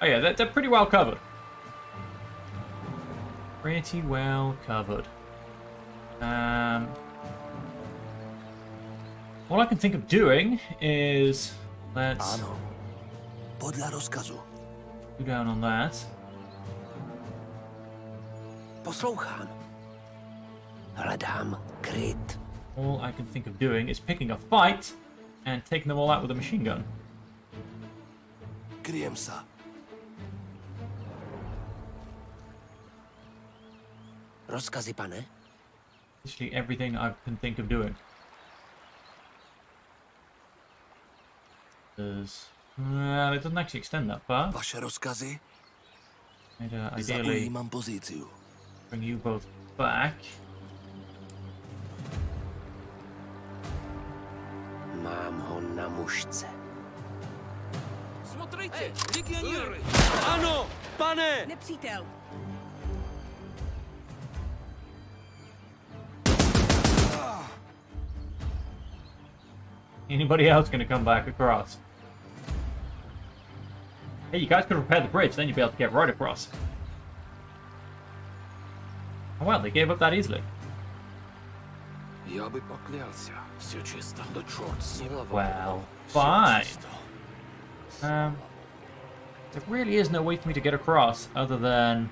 Oh yeah, they're pretty well covered. Pretty well covered. All I can think of doing is let's go down on that. All I can think of doing is picking a fight and taking them all out with a machine gun. Literally everything I can think of doing. Well, it doesn't actually extend that far. I'd ideally bring you both back. Hey, legionery! Ano, pane! Nepřítel! Anybody else gonna come back across? Hey, you guys could repair the bridge, then you'd be able to get right across. Oh wow, they gave up that easily. Well, fine. There really is no way for me to get across other than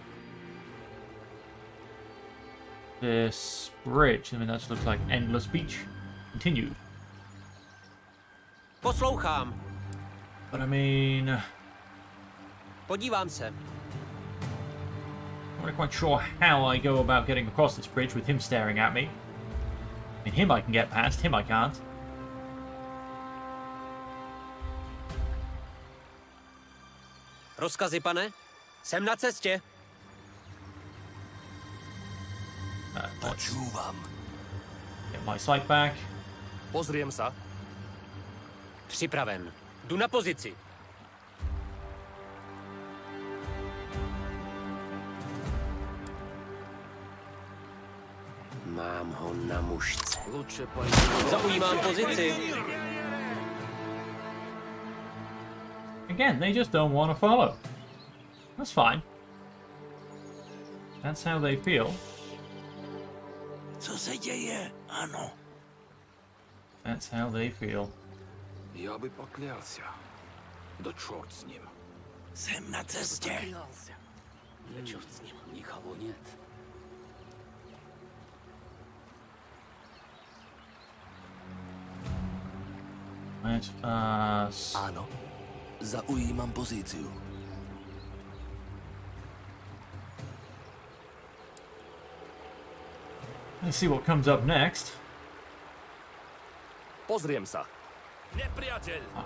this bridge. I mean, that looks like endless beach. Continued. Poslouchám. But I mean, podívám se. I'm not quite sure how I go about getting across this bridge with him staring at me. I mean, him I can get past, him I can't. Rozkazy, pane. Jsem na cestě. Get my sight back. Pozriem sa. Připraven. Jdu na pozici. Mám ho na mušce. Zaujímám pozici. Again, they just don't want to follow. That's fine. That's how they feel. That's how they feel. Let us... Zaujímám pozíciu. Let's see what comes up next. Pozriem sa.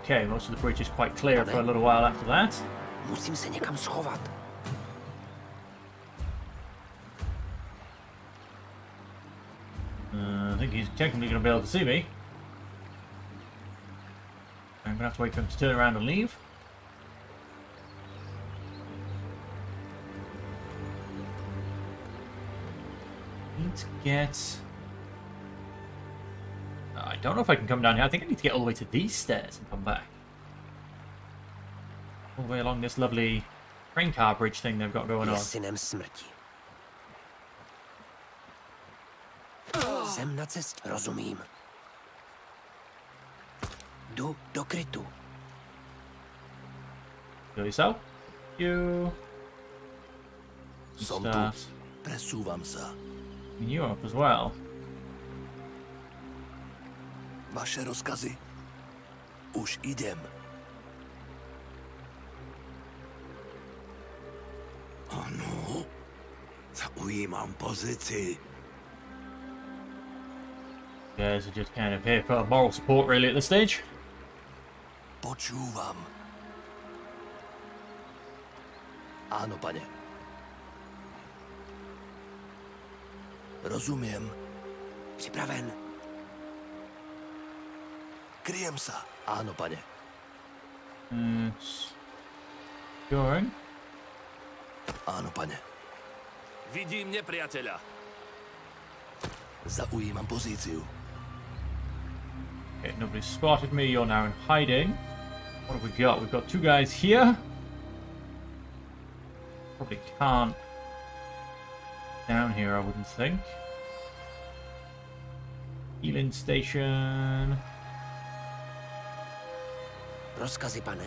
Okay, most of the bridge is quite clear for a little while after that. Musím se někam schovat. I think he's technically going to be able to see me. I'm going to have to wait for him to turn around and leave. Need to get... I don't know if I can come down here. I think I need to get all the way to these stairs and come back. All the way along this lovely train car bridge thing they've got going on. Jsem na cestě. Rozumím. Do krytu. Kill yourself. You. Presúvam sa. And you up as well. Vaše rozkazy. Už idem. Ano. Zaujímam pozici. You guys are just kind of here for moral support, really, at this stage. Počúvam. Áno, pane. Rozumiem. Připraven. Kryjem sa. Áno, pane. It's going. Áno, pane. Vidím nepriateľa. Zaujímam pozíciu. Okay, nobody spotted me. You're now in hiding. What have we got? We've got two guys here. Probably can't down here, I wouldn't think. Healing station. Rozkazy, pane.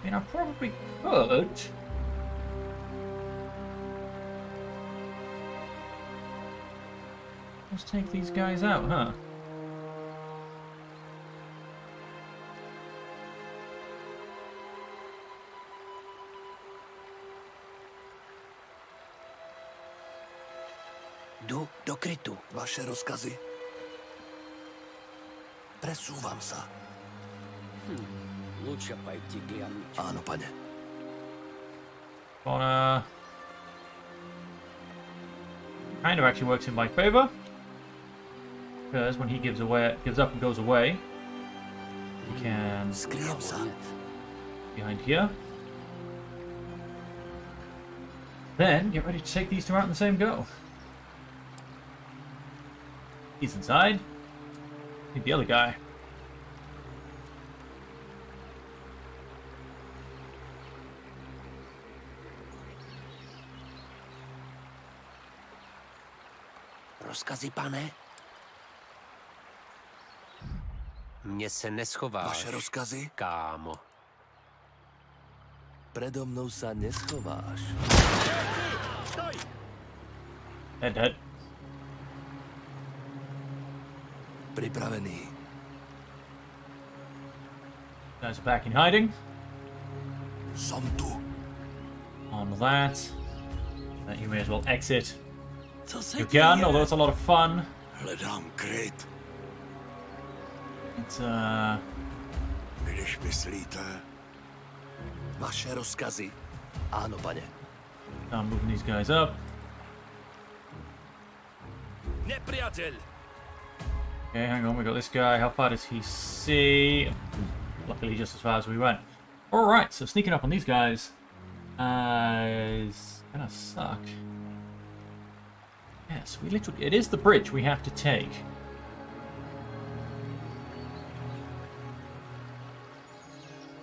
I mean, I probably could. Let's take these guys out, huh? Jdu do krytu. Vaše rozkazy. Presúvam sa. Лучше пойти глянуть. Ano, pane. Ona kind of actually works in my favor. Because when he gives up and goes away, we can behind here. Then get ready to take these two out in the same go. He's inside. Need the other guy. Rozkazy, pane. Mně se neschováš. Vaše rozkazy? Kámo. Predo mnou sa neschováš. Stoj! Head, head. Pripravený. Guys are back in hiding. Som tu. On that. You may as well exit. You can, although it's a lot of fun. It's když myslíte. Vaše rozkazy. Ano, pane. I'm moving these guys up. Nepriatel. Okay, hang on, we got this guy. How far does he see? Luckily, just as far as we went. Alright, so sneaking up on these guys is gonna suck. Yes, we literally... It is the bridge we have to take.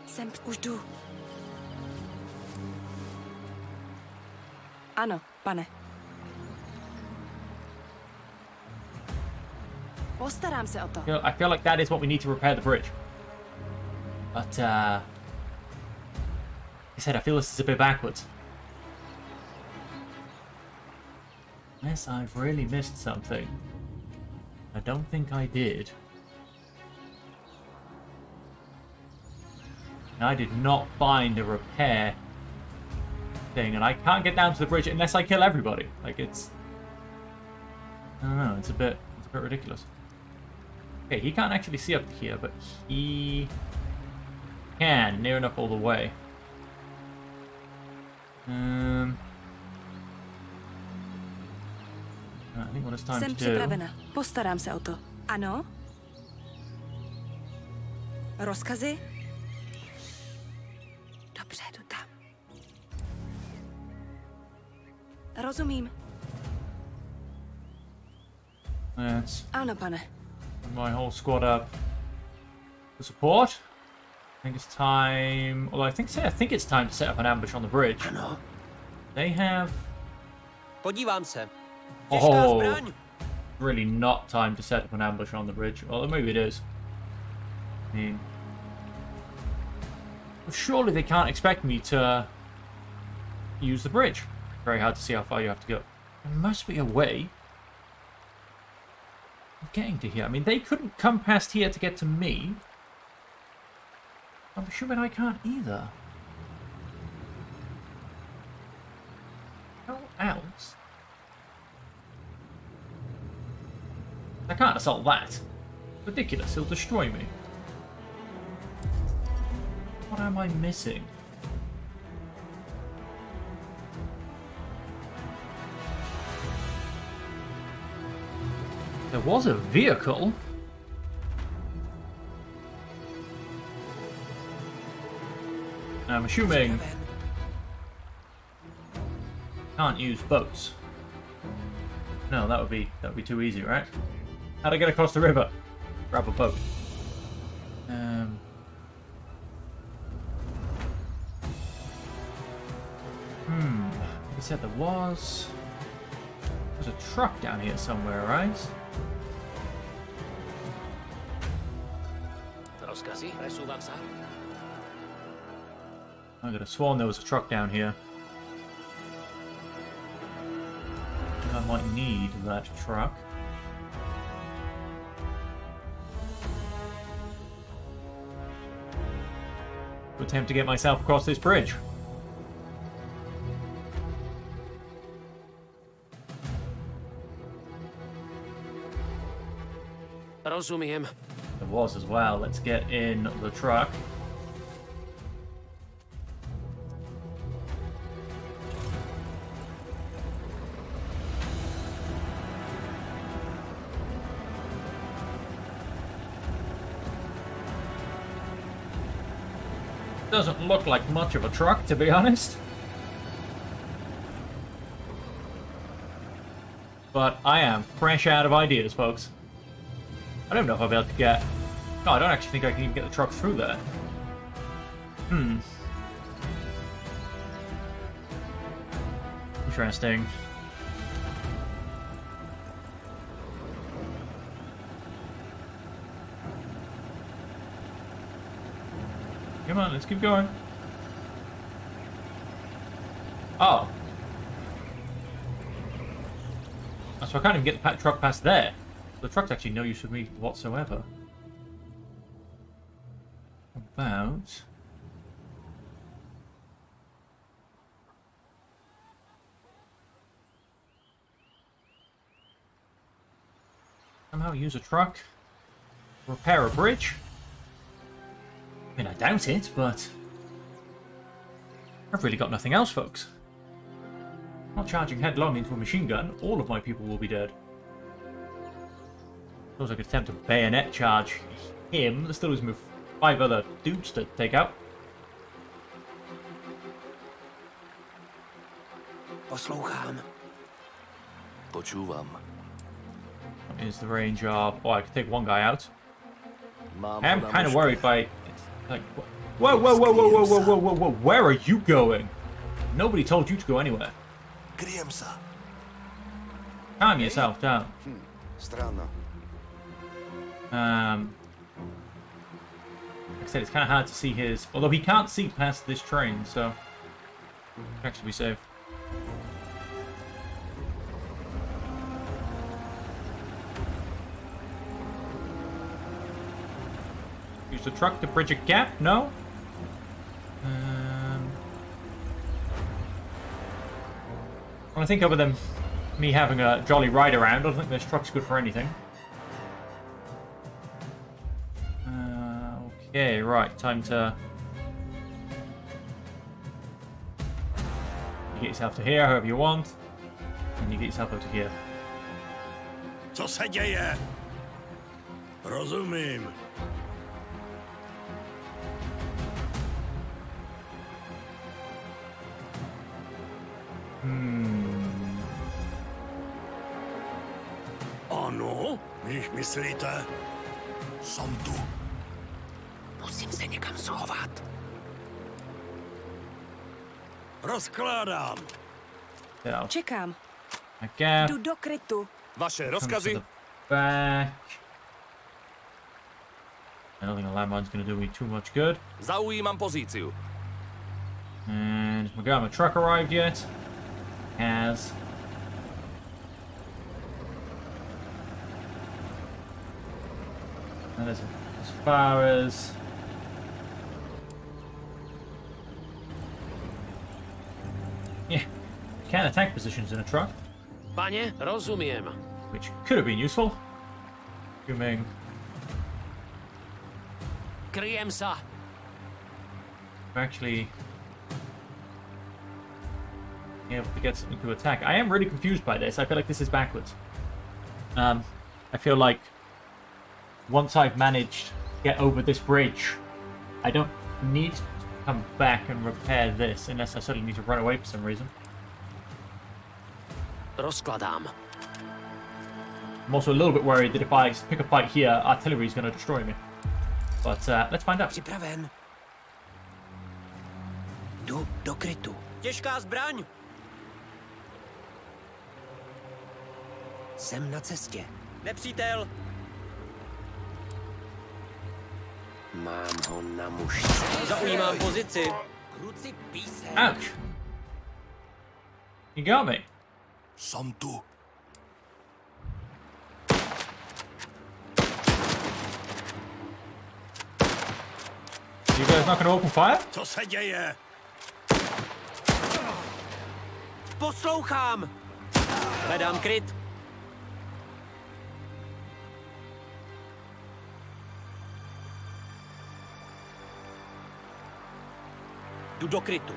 Sem už jdu. Ano, pane. Postaram se o to. I feel like that is what we need to repair the bridge. But, like I said, I feel this is a bit backwards. Unless I've really missed something. I don't think I did. And I did not find a repair thing, and I can't get down to the bridge unless I kill everybody. Like, it's... I don't know, it's a bit ridiculous. Okay, he can't actually see up here, but he can, near enough all the way. I think what it's time to do... Postaram se o to. Ano? Rozkazy? Dobře, jdu tam. Rozumím. Let's put my whole squad up for support. I think it's time... Well, I think it's time to set up an ambush on the bridge. They have... Podívám se. Oh, really not time to set up an ambush on the bridge. Well, maybe it is. I mean, well, surely they can't expect me to use the bridge. Very hard to see how far you have to go. There must be a way of getting to here. I mean, they couldn't come past here to get to me. I'm assuming I can't either. How else? I can't assault that. Ridiculous, he'll destroy me. What am I missing? There was a vehicle. I'm assuming... Can't use boats. No, that would be too easy, right? How'd I get across the river? Grab a boat. He said there was. There's a truck down here somewhere, right? I could have sworn there was a truck down here. I might need that truck. Attempt to get myself across this bridge. I don't zoom him. There was as well. Let's get in the truck. Doesn't look like much of a truck, to be honest. But I am fresh out of ideas, folks. I don't know if I'll be able to get... No, I don't actually think I can even get the truck through there. Interesting. Come on, let's keep going. Oh. So I can't even get the truck past there. The truck's actually no use for me whatsoever. About... somehow use a truck. Repair a bridge. I mean, I doubt it, but I've really got nothing else, folks. I'm not charging headlong into a machine gun. All of my people will be dead. I suppose I could attempt to bayonet charge him. That still leaves me 5 other dudes to take out. What is the range of... Oh, I could take one guy out. I am kind of worried by... Like, whoa, whoa, whoa, whoa, whoa, whoa, whoa, whoa, whoa, where are you going? Nobody told you to go anywhere. Calm yourself down. Like I said, it's kind of hard to see his... Although he can't see past this train, so... He'll actually be safe. Use the truck to bridge a gap? No? Well, I think other than me having a jolly ride around, I don't think this truck's good for anything. Okay, right. Time to... You get yourself to here, however you want. And you get yourself up to here. Co se děje? Rozumím. Ano, když myslíte, jsem tu. Musím se někam schovat. Rozkládám. Čekám. Jdu do krytu. Vaše rozkazy. Back. I don't think a landmine's going to do me too much good. Zaujímám pozíciu. And has my guy on my truck arrived yet? Has. That is as far as... Yeah, you can attack positions in a truck. Panie, rozumiem. Which could have been useful. Assuming... Kryjem sa. Actually... able to get something to attack. I am really confused by this. I feel like this is backwards. I feel like... Once I've managed to get over this bridge, I don't need to come back and repair this, unless I suddenly need to run away for some reason. I'm also a little bit worried that if I pick a fight here, artillery is going to destroy me. But let's find out. Připraven. Jdu do krytu. Těžká zbraň. Jsem na cestě. Nepřítel. Mám ho na mušce. Zaujímám pozici. Kruci písek. Ouch. You got me. Jsem tu. You guys not gonna open fire? Co se děje? Poslouchám. Hledám kryt. Jdu do krytu.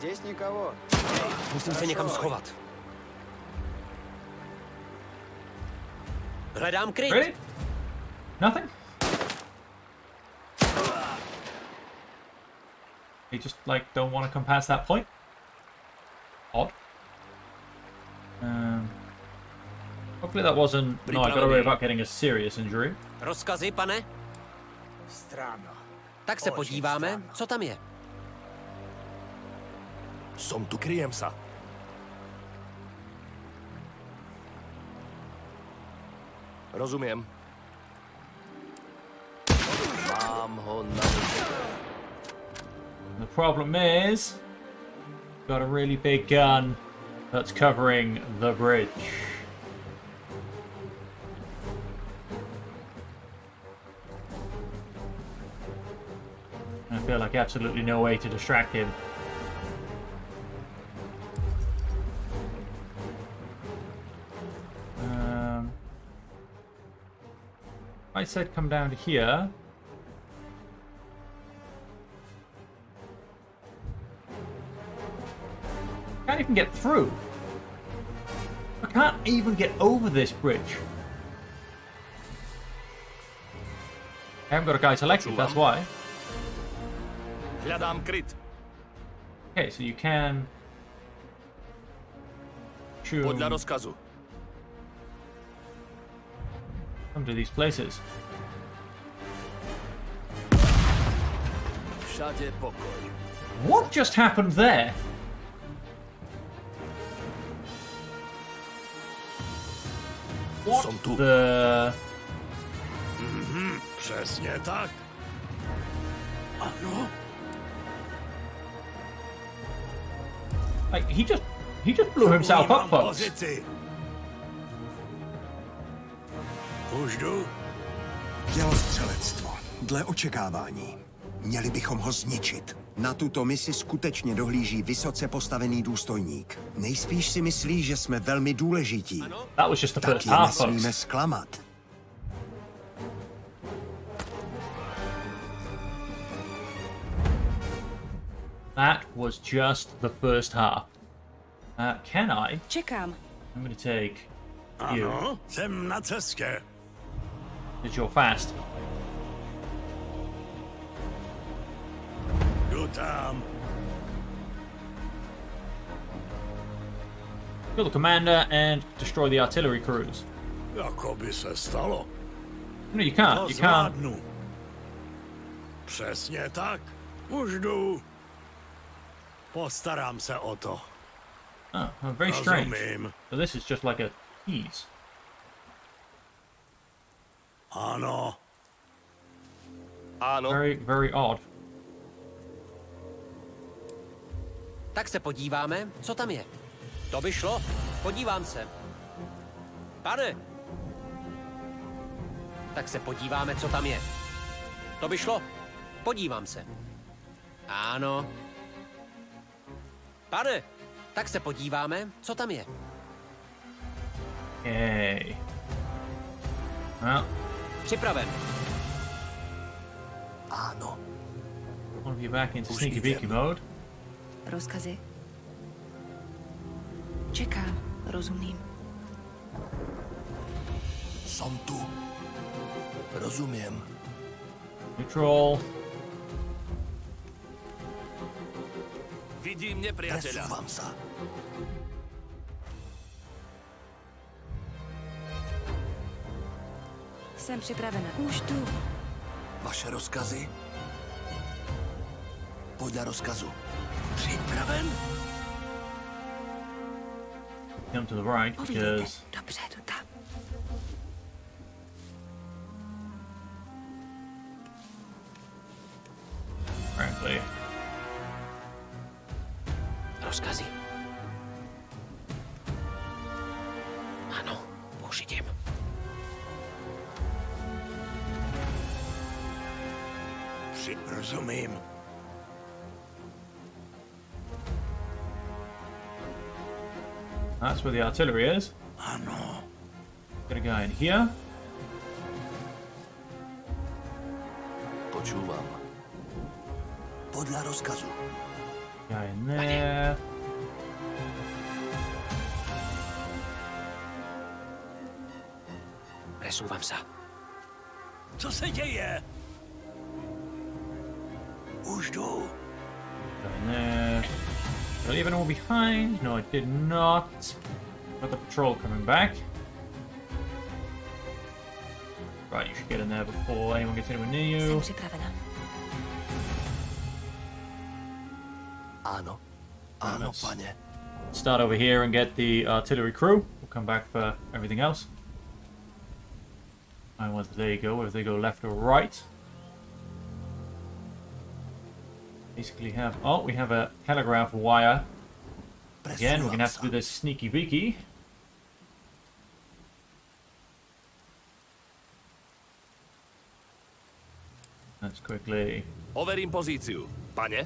Здесь никого. Musím se někam schovat. Hledám kryt. Really? Nothing? They just like don't want to come past that point. Odd. Hopefully that wasn't. No, I got to worry about getting a serious injury. Rozkazy, pane. Strano. Tak se podíváme, co tam je. Som tu, kryjem sa. Rozumiem. Mám ho na. The problem is, we've got a really big gun that's covering the bridge. I feel like absolutely no way to distract him. I said come down to here. I can't even get through. I can't even get over this bridge. I haven't got a guy selected, that's why. Okay, so you can choose come to these places. What just happened there? What the... Přesně tak. Ano. Like he just blew himself up, folks. Už jdu. Dělostřelectvo. Dle očekávání. Měli bychom ho zničit. Na tuto misi skutečně dohlíží vysoce postavený důstojník. Nejspíš si myslí, že jsme velmi důležití. Tak je nesmíme zklamat. That was just the first half. Can I? Čekám. I'm gonna take you. Ano, jsem na cestě. That you're fast. Kill the commander and destroy the artillery crews. No, you can't. You can't. Přesně tak. Už jdu. Postaram se o to. Oh, very strange. So this is just like a tease. Ano. Ano. Very, very odd. Tak se podíváme, co tam je. To by šlo. Podívám se. Pane! Tak se podíváme, co tam je. To by šlo. Podívám se. Ano. Pane! Tak se podíváme, co tam je. Jej. No. Připraven. Ano. I want to be back into sneaky beaky mode. Rozkazy. Čekám, rozumím. Jsem tu. Rozumím. Neutral. Vidím nepřátele. Přesouvám se. Jsem připravena. Už tu. Vaše rozkazy? Podle rozkazu. Připraven? Come to the right, because... Dobře, jdu tam. Frankly. Rozkazy. Ano, už jdem. Rozumím. That's where the artillery is. I know. Got a guy in here. Počúvam. Podľa rozkazu. Guy in there. Presúvam sa. Co sa deje? Už jdu. Guy in there. Did I leave anyone behind? No, I did not. Got the patrol coming back. Right, you should get in there before anyone gets anywhere near you. Ano. Ano, panie. Start over here and get the artillery crew. We'll come back for everything else. I want whether they go, if they go left or right. Basically have... Oh, we have a telegraph wire. Again, we're going to have to do this sneaky-beaky. Let's quickly... Overím pozíciu, pane.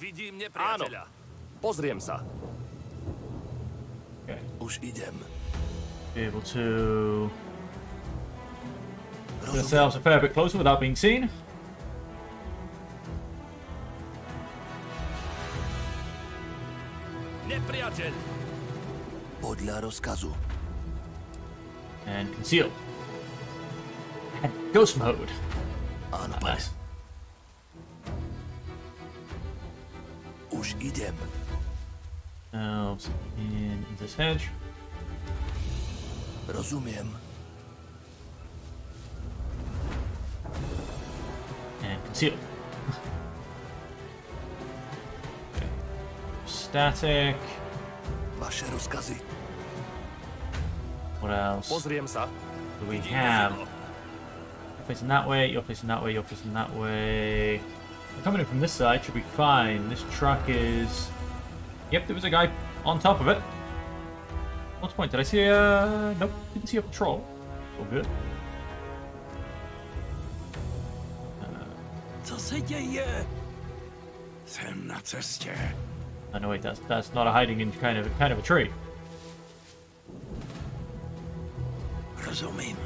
Vidím nepriateľa. Pozriem sa. Okay. Už idem. Be able to... Get ourselves a fair bit closer without being seen. Podľa rozkazu. And conceal. And ghost mode. Áno, nice. Už idem. Now in this hedge. Rozumiem. And conceal. Okay. Static. Vaše rozkazy. What else do we have? You're facing that way, you're facing that way, you're facing that way. Coming in from this side should be fine. This truck is... Yep, there was a guy on top of it. What's the point? Did I see a... Nope, didn't see a patrol. All good. Co se děje? Jsem na cestě. Oh, no, wait, that's not a hiding in kind of a tree. Rozumím.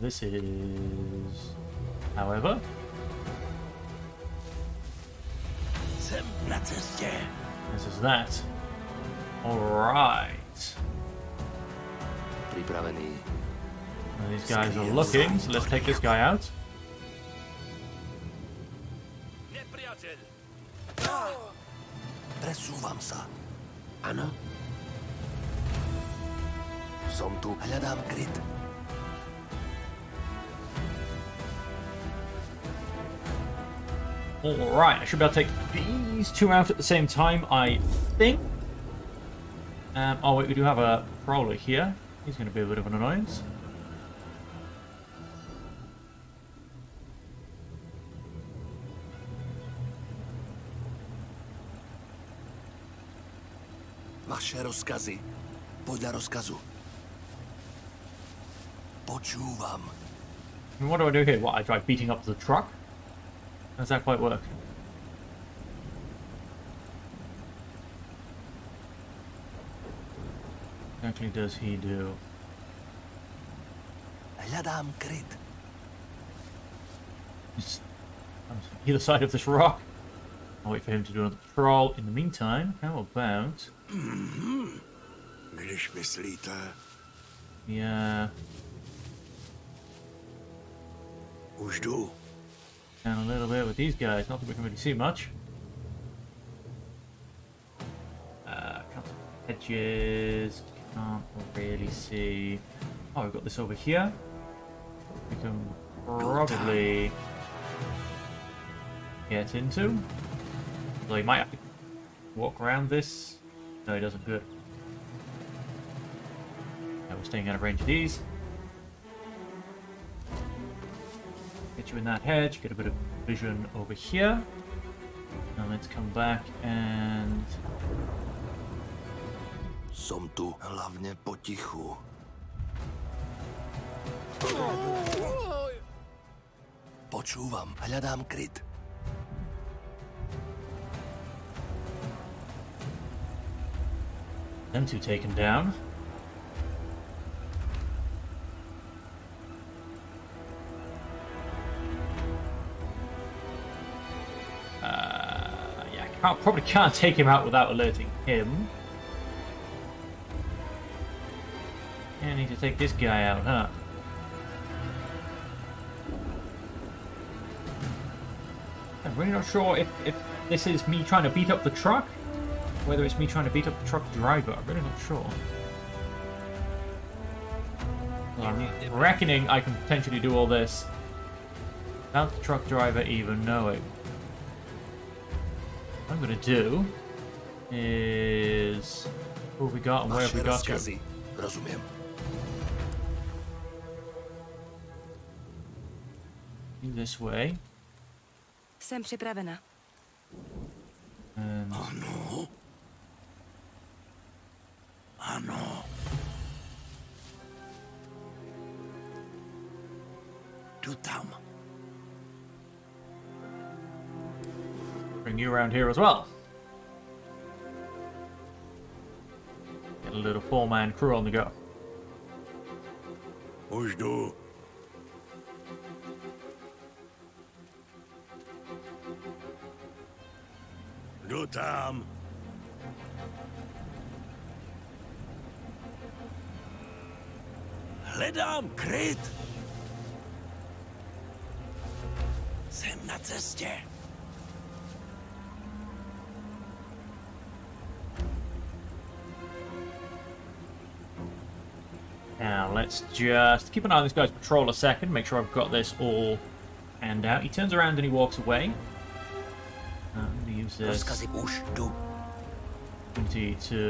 This is, however, this is that. All right. Now these guys are looking, so let's take this guy out. Presúvam sa. Áno. Som tu. Hľadám kryt. Alright, I should be able to take these two out at the same time, I think. Oh wait, we do have a roller here. He's going to be a bit of an annoyance. Vaše rozkazy. Podľa rozkazu. Počúvam. And what do I do here? What, I try beating up the truck? How does that quite work? What exactly does he do? Hľadám kryt. It's on either side of this rock. I'll wait for him to do another patrol. In the meantime, how about... Když myslíte... Yeah. Už jdu. And a little bit with these guys. Not that we can really see much. Hedges. Can't really me see. Oh, we've got this over here. We can probably get into. So he might have to walk around this. No, he doesn't. Good. Yeah, we're staying out of range of these. Get you in that hedge. Get a bit of vision over here. Now let's come back and. Som tu hlavně potichu. Počúvam, hľadám kryt. Them two taken down. Yeah, probably can't take him out without alerting him. I need to take this guy out, huh? I'm really not sure if this is me trying to beat up the truck, whether it's me trying to beat up the truck driver. I'm really not sure. I'm reckoning I can potentially do all this without the truck driver even knowing. What I'm going to do is... Who have we got and where have we got to? This way. Jsem připravena. Ano. Ano. Tu tam. Bring you around here as well. Get a little four-man crew on the go. Už jdu. Good time. Hledám kryt. Jsem na cestě. Now let's just keep an eye on this guy's patrol a second, make sure I've got this all and out. He turns around and he walks away. This opportunity to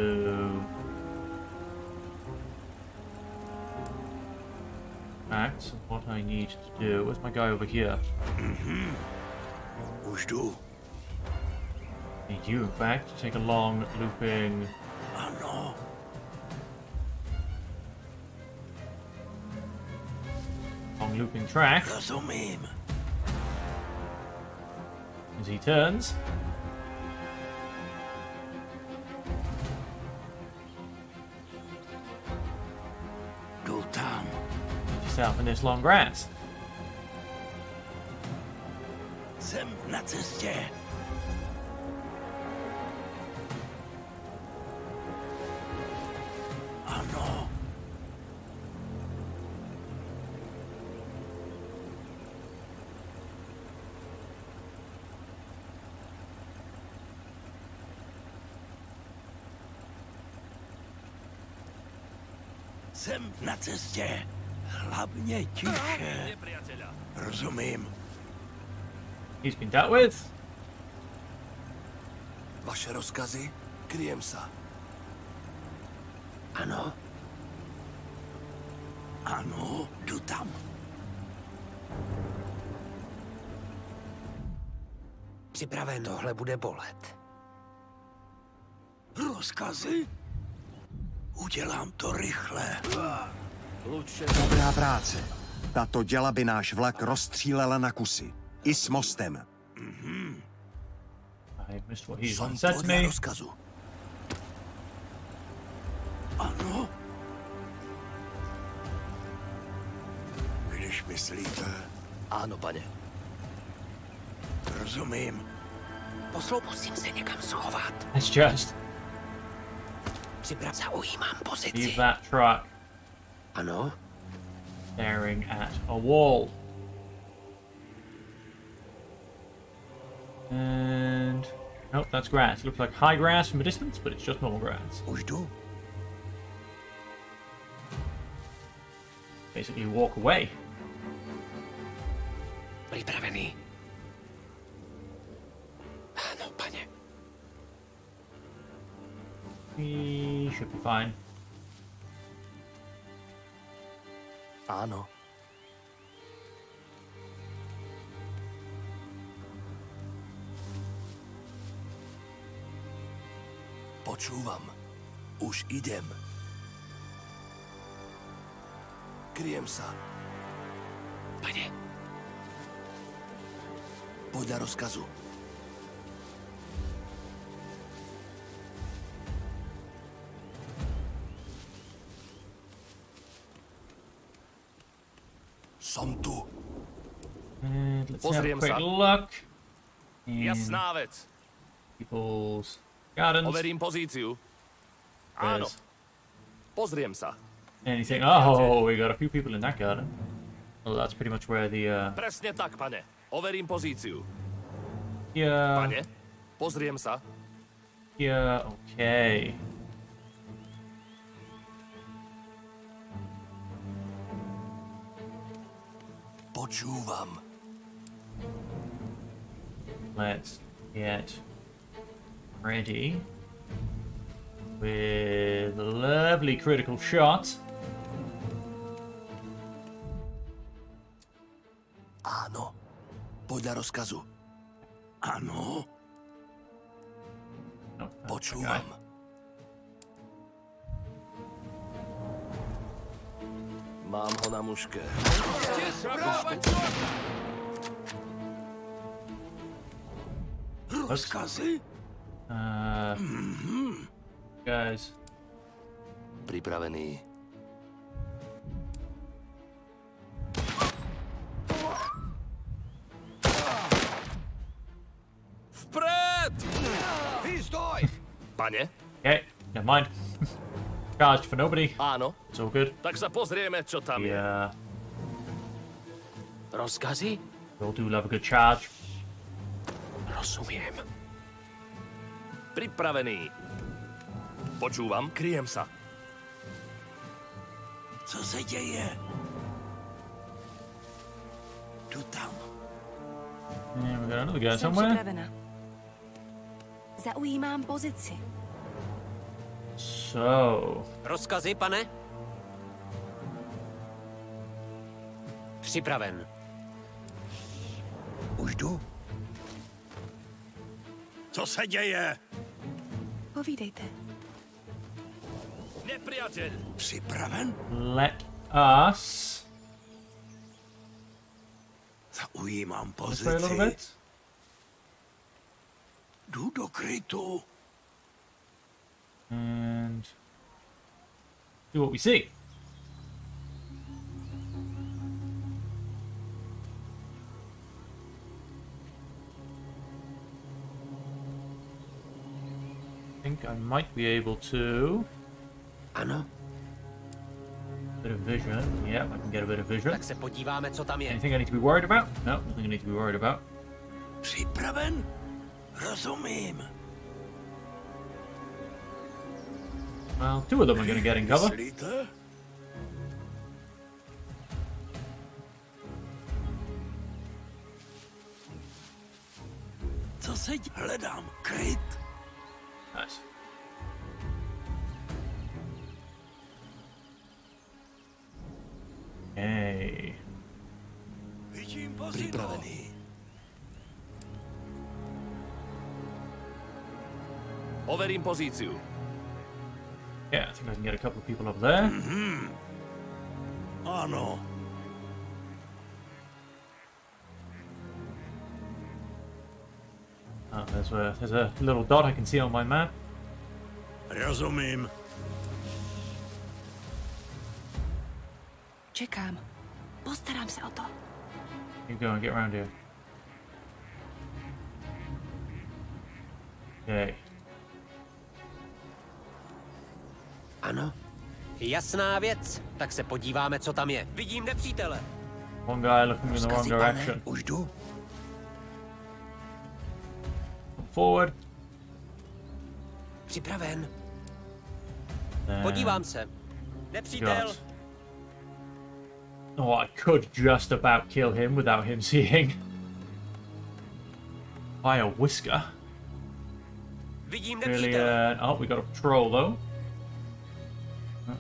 act what I need to do. Where's my guy over here? Need you, in fact, to take a long looping. Oh no. Long looping track. As he turns. In this long grass. Some nuts, yeah. Oh no. Some nuts, yeah. He's been dealt with. Vaše rozkazy, kryjem sa. Ano. Ano, jdu tam. Připraven, tohle bude bolet. Rozkazy? Udělám to rychle. Dobrá práce. Tato děla by náš vlak rozstřílela na kusy. I s mostem. Jsem podle rozkazu. Ano? Když myslíte... Ano, pane. Rozumím. Musím se někam schovat. It's just... Zaujímám pozici. Leave that truck. Ano. Staring at a wall. And nope, that's grass. It looks like high grass from a distance, but it's just normal grass. What do you do? basically walk away. Pripraveni. No, panie. He should be fine. Ano. Poczuwam. Już idem. Kryjem sa. Panie. Podle rozkazu. Som tu. Let's have a quick look. Jasnavec. People's gardens. Overím pozíciu. Ano. Pozriem sa. And you think, oh, we got a few people in that garden. Well, that's pretty much where the Presne tak, pane. Overím pozíciu. Yeah. Pane, pozriem sa. Yeah, okay. Počúvam. Let's get ready with a lovely critical shot. Ano, podľa rozkazu. Ano. Počúvam. Mám ho na muške. Rozkazy? Guys. Pripravený. Pane? Okay, never mind. Charged for nobody. Áno. It's all good. Tak sa pozrieme, čo tam je. Yeah. Rozkazy? We'll do love a good charge. Rozumiem. Pripravený. Počúvam. Kryjem sa. Co sa deje? Tu tam. Yeah, we got another guy somewhere. Zaujímám pozici. So. Rozkazy, pane? Připraven. Už jdu. Co se děje? Povídejte. Nepřátel. Připraven? Let us. Zaujímám pozici. Do do krytu. And do what we see. I think I might be able to. Ano. Bit of vision. Yeah, I can get a bit of vision. Tak se podíváme, co tam je. Anything I need to be worried about? No, nothing I need to be worried about. Připraven? Rozumím. Well, two of them are going to get in cover. Co se hledám? Kryt. Nice. Hey. Připravený. Overím pozíciu. Yeah, I think I can get a couple of people up there. Mm-hmm. Oh no. Oh, there's a little dot I can see on my map. Rozumím. Čekám. Postarám se o to. You go and get around here. Okay. Ano. Jasná věc. Tak se podíváme, co tam je. Vidím nepřítele. One guy looking in the wrong direction. Už jdu. Forward. Připraven. Podívám se. Nepřítel. Oh, I could just about kill him without him seeing. By a whisker. Really, oh, we got a patrol though.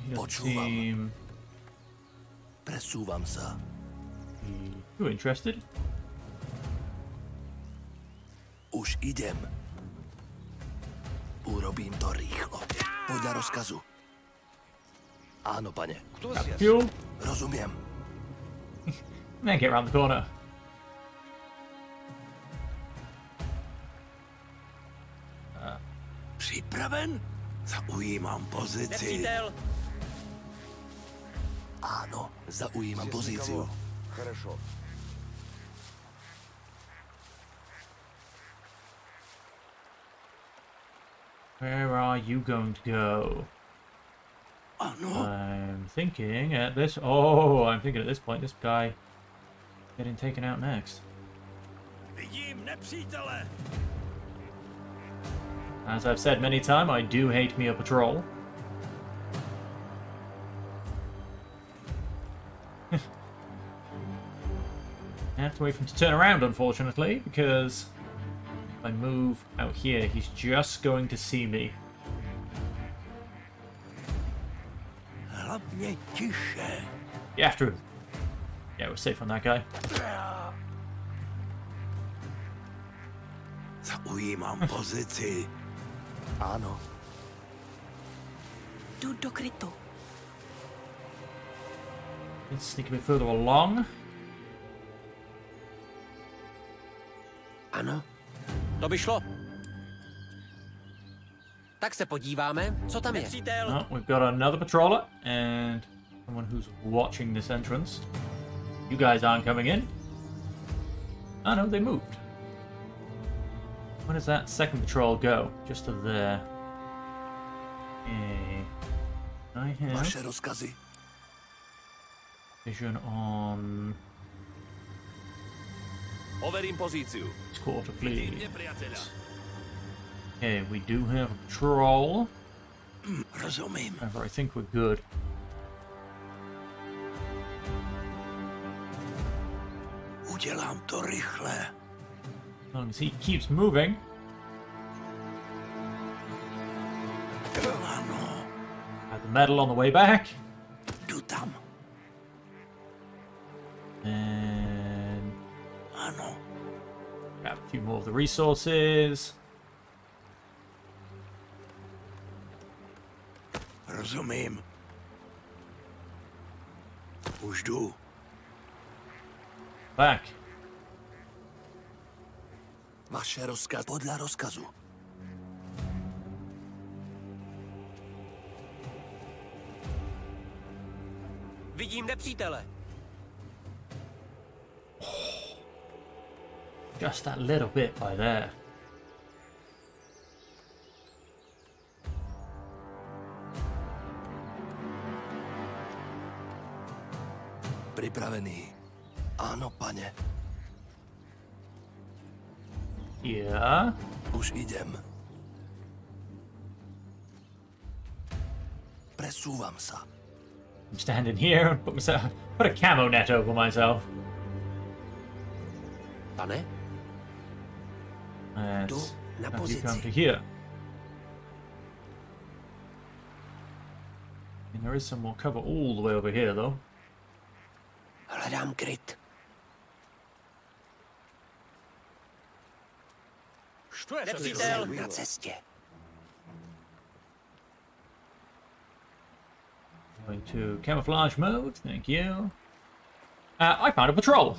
He doesn't seem too interested. Fuel. And then get around the corner. Připraven? Zaujímám pozici. Ano, zaujímám pozici. Хорошо. Where are you going to go? I'm thinking at this. Oh, I'm thinking at this point, this guy getting taken out next. As I've said many times, I do hate me a patrol. I have to wait for him to turn around, unfortunately, because if I move out here, he's just going to see me. Get after him. Yeah, we're safe on that guy. Let's sneak a bit further along. Ano. To by šlo. Tak se podíváme, co tam je. Oh, we've got another patroller and someone who's watching this entrance. You guys aren't coming in. Oh no, they moved. Where does that second patrol go? Just to there. Okay. I have vision on this quarter, please. Okay, we do have a patrol. However, I think we're good. As long as he keeps moving. Had the medal on the way back. And grab a few more of the resources. Rozumím. Už jdu. Back. Vaše rozkaz podle rozkazu. Vidím nepřítele. Just that little bit by there. Připravený. Ano, pane. Yeah. Už idem. Presúvam sa. I'm standing here and put a camo net over myself. Pane? Yes. Now you come to here. And there is some more cover all the way over here, though. Hledám kryt. Nepřítel na cestě. Going to camouflage mode, thank you. I found a patrol.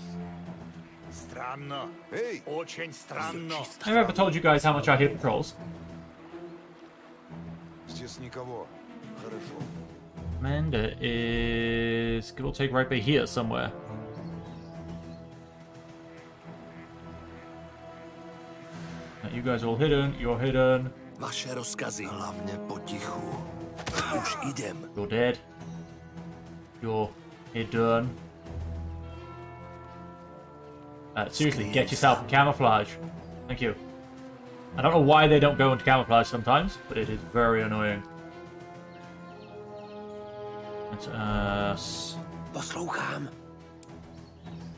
Stranno. Hey. Очень странно. I've ever told you guys how much I hate patrols. Здесь никого. Хорошо. Amanda is give or take right by here somewhere. Now you guys are all hidden, you're hidden. You're dead. You're hidden. Seriously, get yourself in camouflage. Thank you. I don't know why they don't go into camouflage sometimes, but it is very annoying. It's us.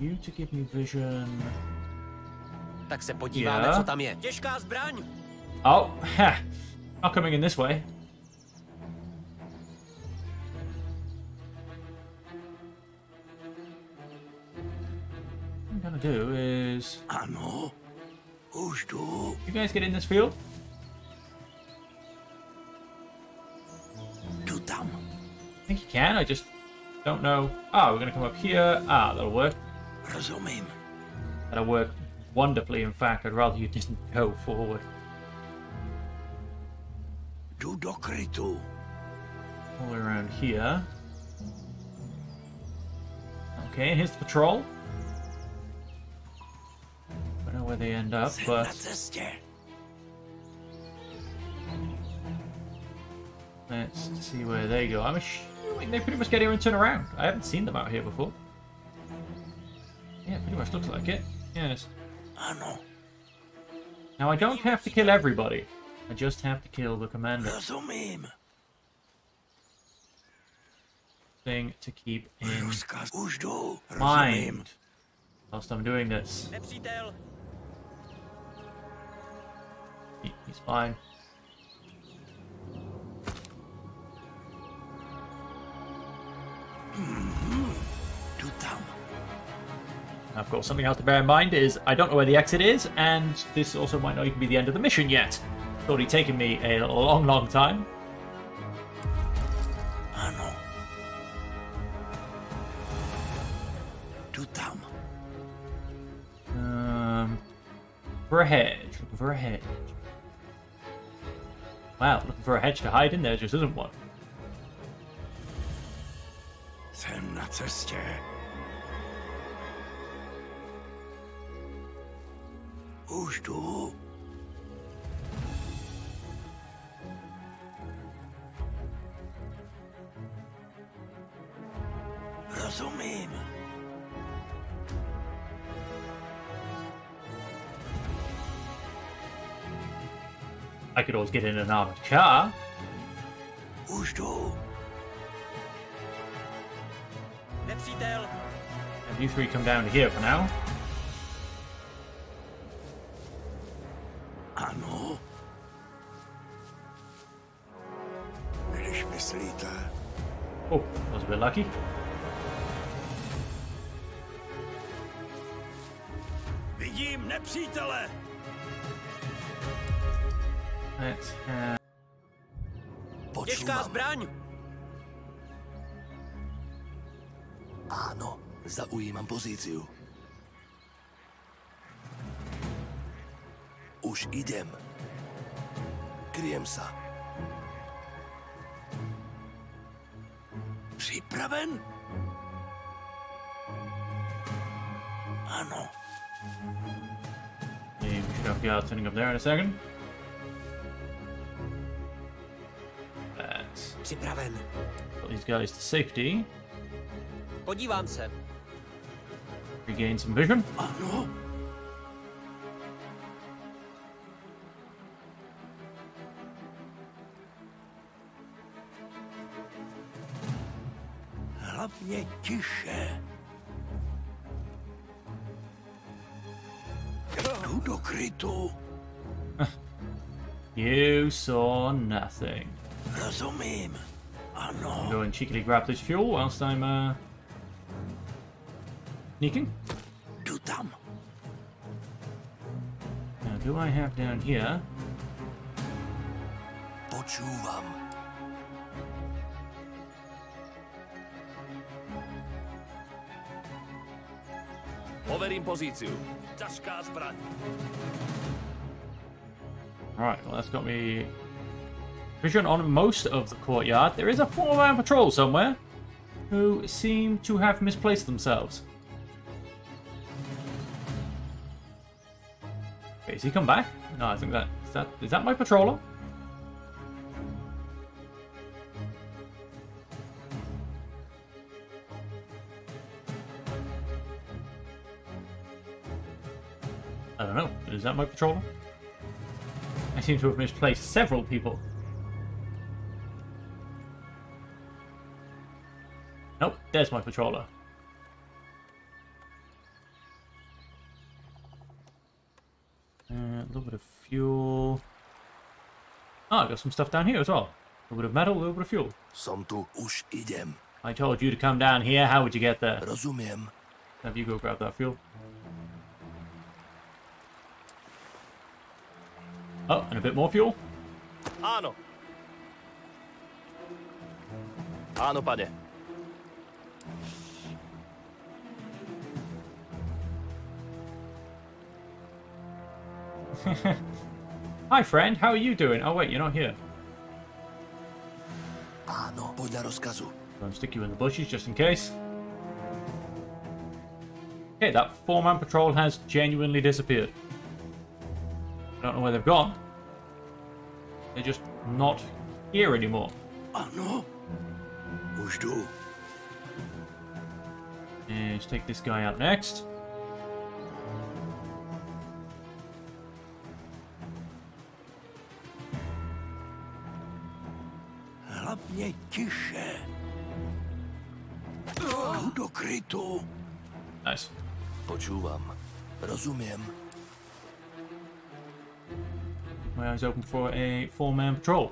you to give me vision. Tak se podíváme, co tam je. Těžká zbraň. Oh, heh. Not coming in this way. What I'm gonna do is... Ano. Who's do? You guys get in this field? Do tam. I think you can, I just don't know. Ah, oh, we're gonna come up here. Ah, that'll work. Rozumím. That'll work wonderfully, in fact. I'd rather you just go forward. Do do krytu. All the way around here. Okay, here's the patrol. I don't know where they end up, but... Let's see where they go. I'm assuming they pretty much get here and turn around. I haven't seen them out here before. Yeah, pretty much looks like it. Yes. I know. Now, I don't have to kill everybody. I just have to kill the commander. Thing to keep in mind whilst I'm doing this. He's fine. Now, of course, something else to bear in mind is I don't know where the exit is, and this also might not even be the end of the mission yet. It's already taken me a long, long time. Ano. Tu tam. For a hedge. Looking for a hedge. Wow, looking for a hedge to hide in there just isn't one. Jsem na cestě. Už jdu. Rozumím. I could always get in an armored car. Už jdu. Nepřítel. And you three come down here for now. Ano. Když myslíte. Oh, that was a bit lucky. Vidím nepřítele. Let's have... Těžká zbraň. Ano, zaujímám pozíciu. Už idem. Kryjem sa. Připraven? Ano. Hey, we should have guards sitting up there in a second. That's... Připraven. Got these guys to safety. Podívám se. Regain some vision. Ano. Hlavně tiše. Jdu do krytu. You saw nothing. Rozumím. Ano. Go and cheekily grab this fuel whilst I'm sneaking. Jdu tam. Now, do I have down here? Počúvam. Overím pozíciu. Ťažká zbraň. Alright, well that's got me vision on most of the courtyard. There is a four-man patrol somewhere who seem to have misplaced themselves. Okay, has he come back? No, I think that... Is that my patroller? I don't know. Is that my patroller? I seem to have misplaced several people. Nope, there's my patroller. little bit of fuel. Ah, I got some stuff down here as well. A little bit of metal, a little bit of fuel. I told you to come down here. How would you get there? Have you go grab that fuel. Oh, and a bit more fuel. Hi friend, how are you doing? Oh wait, you're not here. Don't stick you in the bushes just in case. Okay, that four-man patrol has genuinely disappeared. I don't know where they've gone. They're just not here anymore. And let's take this guy out next. Nice. My eyes open for a four-man patrol.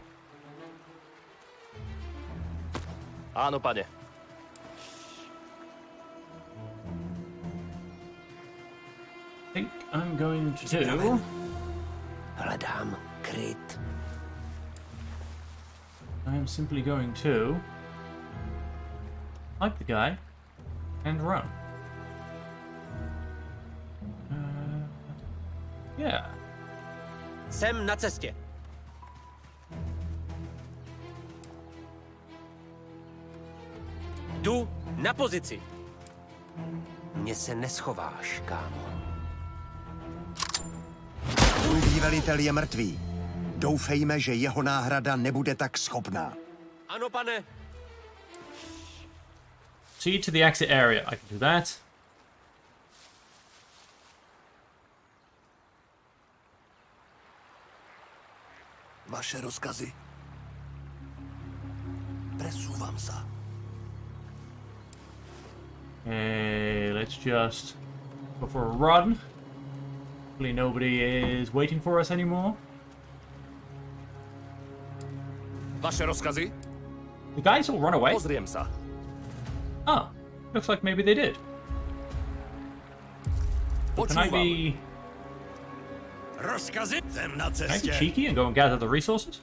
I think I'm going to do... I am simply going to like the guy and run. Yeah. Sem na cestě. Jdu na pozici. Mně se neschováš, kámo. Můj velitel je mrtvý. Doufejme, že jeho náhrada nebude tak schopná. Ano, pane. So you to the exit area. I can do that. Vaše rozkazy. Presúvam sa. Hey, let's just go for a run. Hopefully nobody is waiting for us anymore. Vaše rozkazy. The guys all run away. Pozriem sa. Ah, looks like maybe they did. Can I be... Can I be cheeky and go and gather the resources?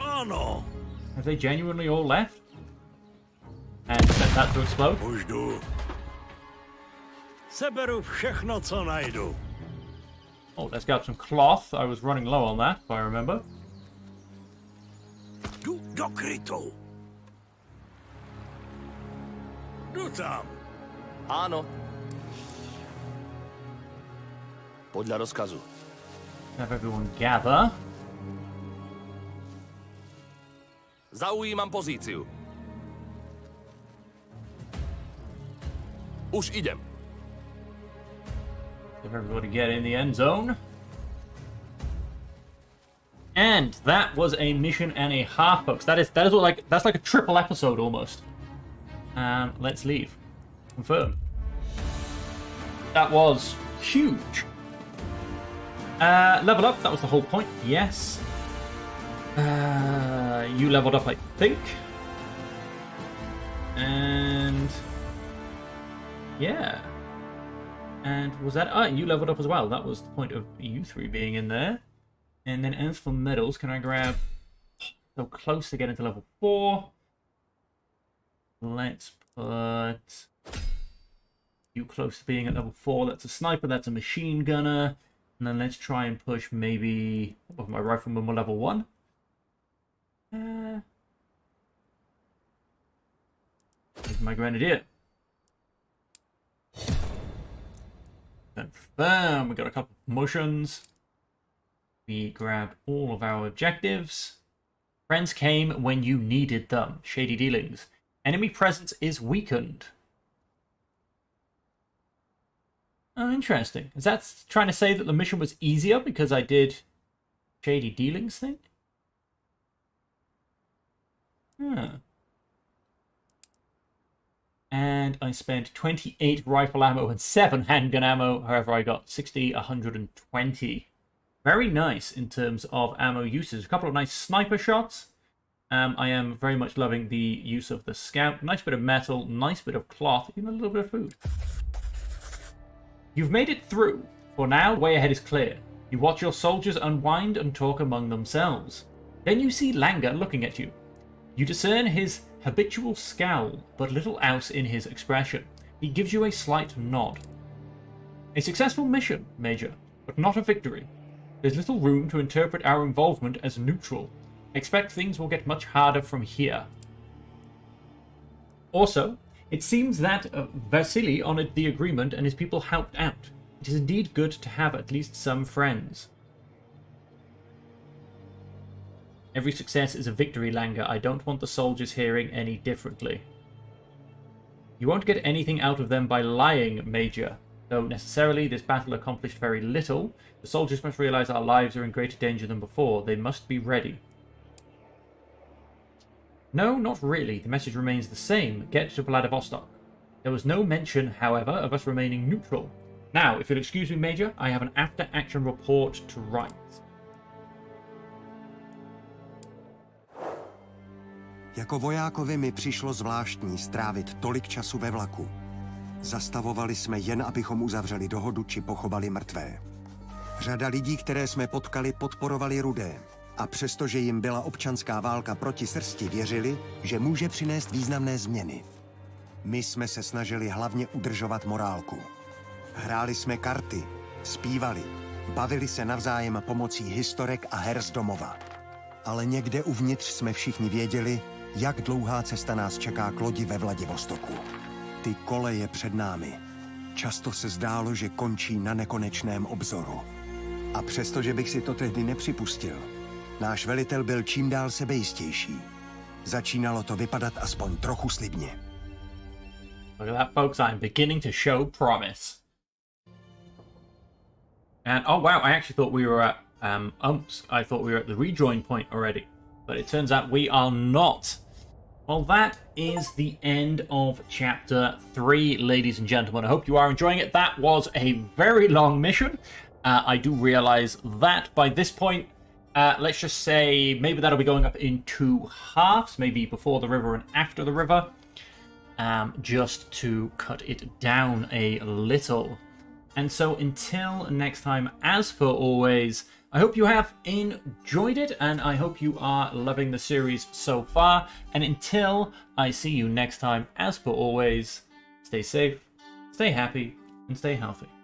Oh no! Have they genuinely all left? And set that to explode? Oh, let's grab some cloth. I was running low on that, if I remember. Have everyone gather. Zaujímam pozíciu. Už idem. Have everybody get in the end zone. And that was a mission and a half, folks. That is what, like, that's like a triple episode almost. Let's leave. Confirm. That was huge. Level up. That was the whole point. Yes. You leveled up, I think. And yeah. And was that? Ah, you leveled up as well. That was the point of you three being in there. And then as for medals, can I grab? So close to getting to level 4. Let's put you close to being at level 4. That's a sniper. That's a machine gunner. And then let's try and push maybe my rifleman more level 1. Here's my grenadier. Confirm. We got a couple of promotions. We grab all of our objectives. Friends came when you needed them. Shady dealings. Enemy presence is weakened. Oh, interesting. Is that trying to say that the mission was easier because I did shady dealings thing? Huh. and I spent 28 rifle ammo and 7 handgun ammo. However, I got 60, 120. Very nice in terms of ammo uses. A couple of nice sniper shots. I am very much loving the use of the scout. Nice bit of metal, nice bit of cloth, even a little bit of food. You've made it through. For now, the way ahead is clear. You watch your soldiers unwind and talk among themselves. Then you see Langer looking at you. You discern his habitual scowl, but little else in his expression. He gives you a slight nod. A successful mission, Major, but not a victory. There's little room to interpret our involvement as neutral. Expect things will get much harder from here. Also, it seems that Vasily honored the agreement and his people helped out. It is indeed good to have at least some friends. Every success is a victory, Langer. I don't want the soldiers hearing any differently. You won't get anything out of them by lying, Major. Though necessarily this battle accomplished very little, the soldiers must realize our lives are in greater danger than before. They must be ready. No, not really. The message remains the same. Get to Vladivostok. There was no mention, however, of us remaining neutral. Now, if you'll excuse me, Major, I have an after-action report to write. Jako vojákovi mi přišlo zvláštní strávit tolik času ve vlaku. Zastavovali jsme jen, abychom uzavřeli dohodu či pochovali mrtvé. Řada lidí, které jsme potkali, podporovali Rudé. A přestože jim byla občanská válka proti srsti, věřili, že může přinést významné změny. My jsme se snažili hlavně udržovat morálku. Hráli jsme karty, zpívali, bavili se navzájem pomocí historek a her z domova. Ale někde uvnitř jsme všichni věděli, jak dlouhá cesta nás čeká k lodi ve Vladivostoku. Ty koleje před námi. Často se zdálo, že končí na nekonečném obzoru. A přestože bych si to tehdy nepřipustil, náš velitel byl čím dál sebejistější. Začínalo to vypadat aspoň trochu slibně. Look at that, folks. I'm beginning to show promise. And oh wow, I actually thought we were at I thought we were at the rejoin point already, but it turns out we are not. Well, that is the end of Chapter 3, ladies and gentlemen. I hope you are enjoying it. That was a very long mission. I do realize that by this point. Let's just say maybe that'll be going up in 2 halves, maybe before the river and after the river, just to cut it down a little. And so until next time, as per always, I hope you have enjoyed it, and I hope you are loving the series so far. And until I see you next time, as per always, stay safe, stay happy, and stay healthy.